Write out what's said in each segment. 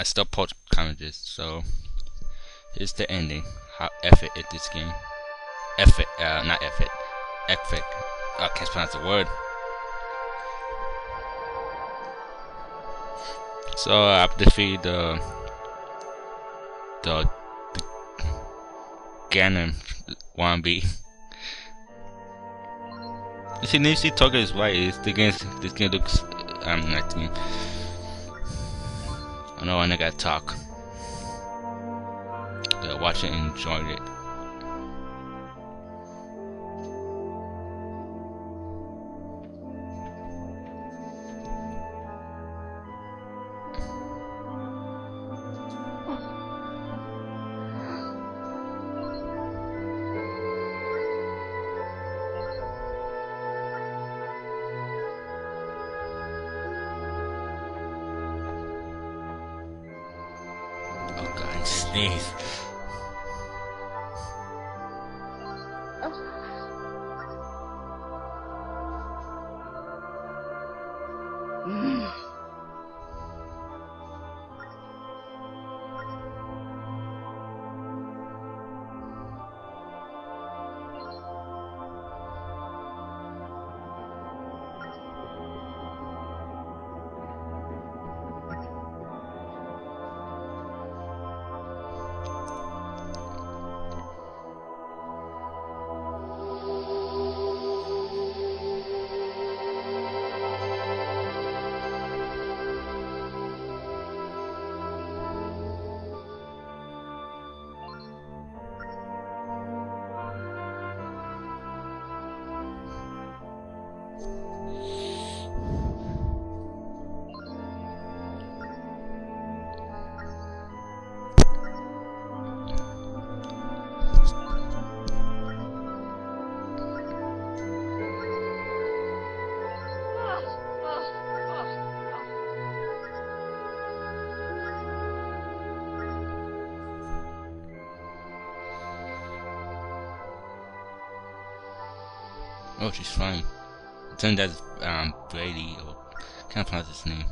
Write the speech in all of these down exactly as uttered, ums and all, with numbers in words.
I still post comments, so here's the ending. How epic is this game? Epic, uh, not epic. Epic. I can't pronounce the word. So uh, I defeated the the, the Ganon one B. You see, you see, Toga is right. It's the game. This game looks. I'm um, not. I know, and I gotta talk. Uh, watch it and enjoy it. Oh god, I sneeze. Mm. Oh, she's fine. It's in that um, Brady, or can't pronounce his name.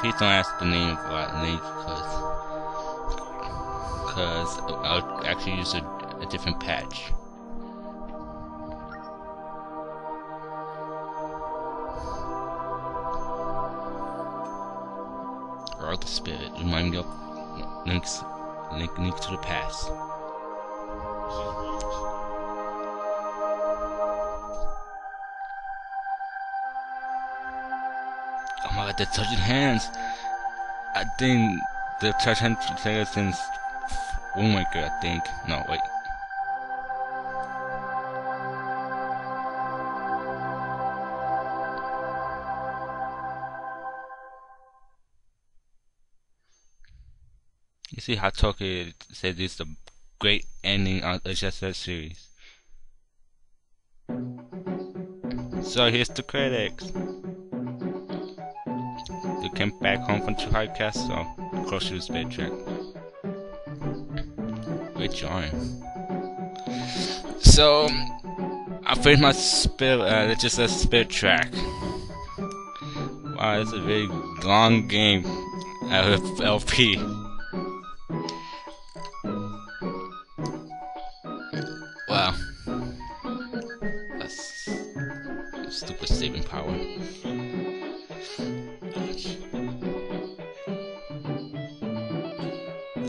Please don't ask the name of uh, Link, because I'll actually use a, a different patch. Or the spirit, remind me of links, link, link to the past. Oh my god, they're touching hands! I think they've touched hands together since Moonmaker, I think. No, wait. You see how Toki said this is the great ending of the Zelda series. So here's the credits. You came back home from to High Castle, close to the Spirit Tracks. Great join. So I finished my spirit, uh, the Zelda Spirit Tracks. Wow, it's a very long game out of L P. Wow. That's stupid saving power.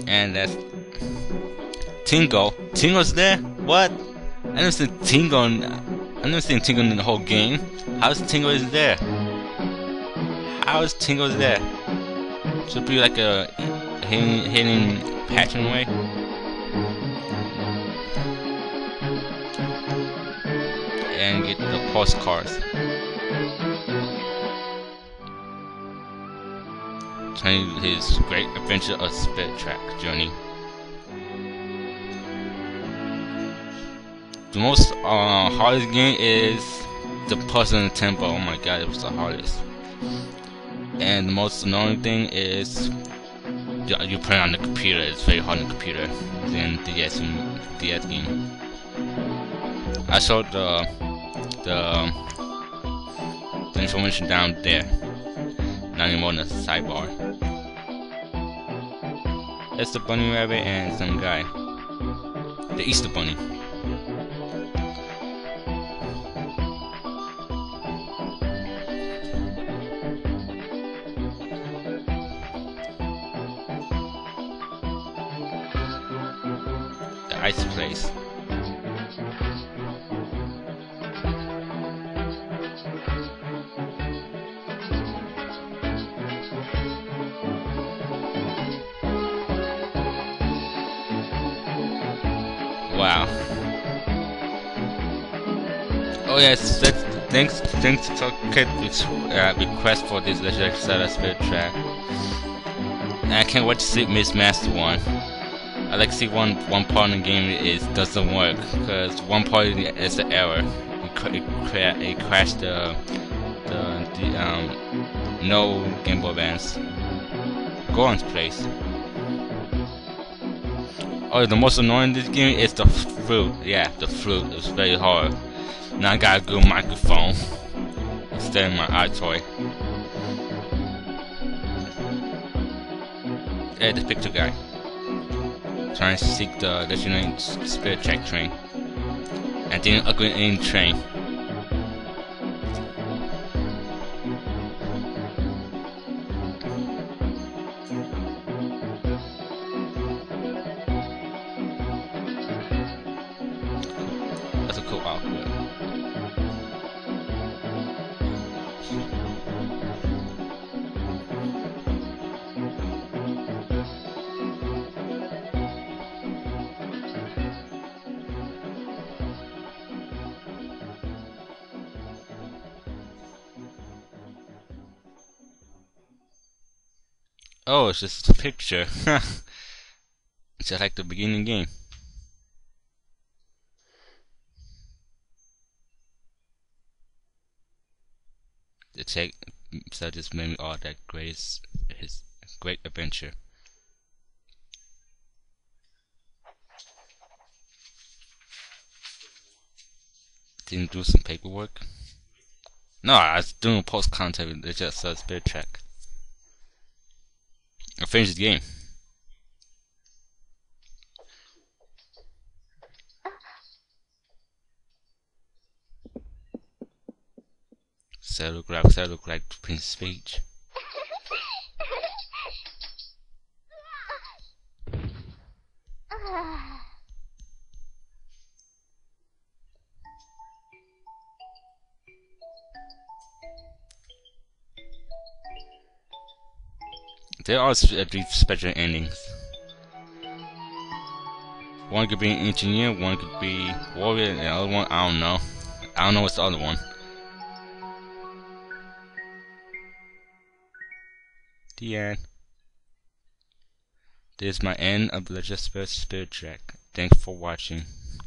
And that's Tingle. Tingle's there? What? I never seen Tingle in, I never seen Tingle in the whole game. How's Tingle is there? How's Tingle there? Should be like a hidden hidden patching way? And get the postcards. Telling his great adventure of Spirit Tracks journey. The most uh, hardest game is the puzzle in the temple. Oh my god, it was the hardest. And the most annoying thing is you play on the computer, it's very hard on the computer than D S and D S game. I saw the the the information down there, not anymore on the sidebar. It's the bunny rabbit and some guy, the Easter bunny. Ice place. Wow. Oh yes, that's, thanks, thanks to Toki uh, request for this Legend of Zelda Spirit Track. And I can't wait to see Miss Master one. I like to see one one part in the game is doesn't work because one part is an error. It, cr it, cra it crashed the, the the um no Game Boy Vans. Ganon's place. Oh, the most annoying in this game is the flute. Yeah, the flute is very hard. Now I got a good microphone instead of my eye toy. Hey, the picture guy. Trying to seek the legendary spirit track train. And then a green train. That's a cool outfit. Oh, it's just a picture. It's just like the beginning game. The tech so just made me all that great his great adventure. Didn't do some paperwork. No, I was doing post content. It's just a spirit track. I finished the game. So I look like, so I look like Prince Peach. There are special endings. One could be an engineer, one could be warrior, and the other one, I don't know. I don't know what's the other one. The end. This is my end of the Legend of Zelda Spirit Track. Thanks for watching.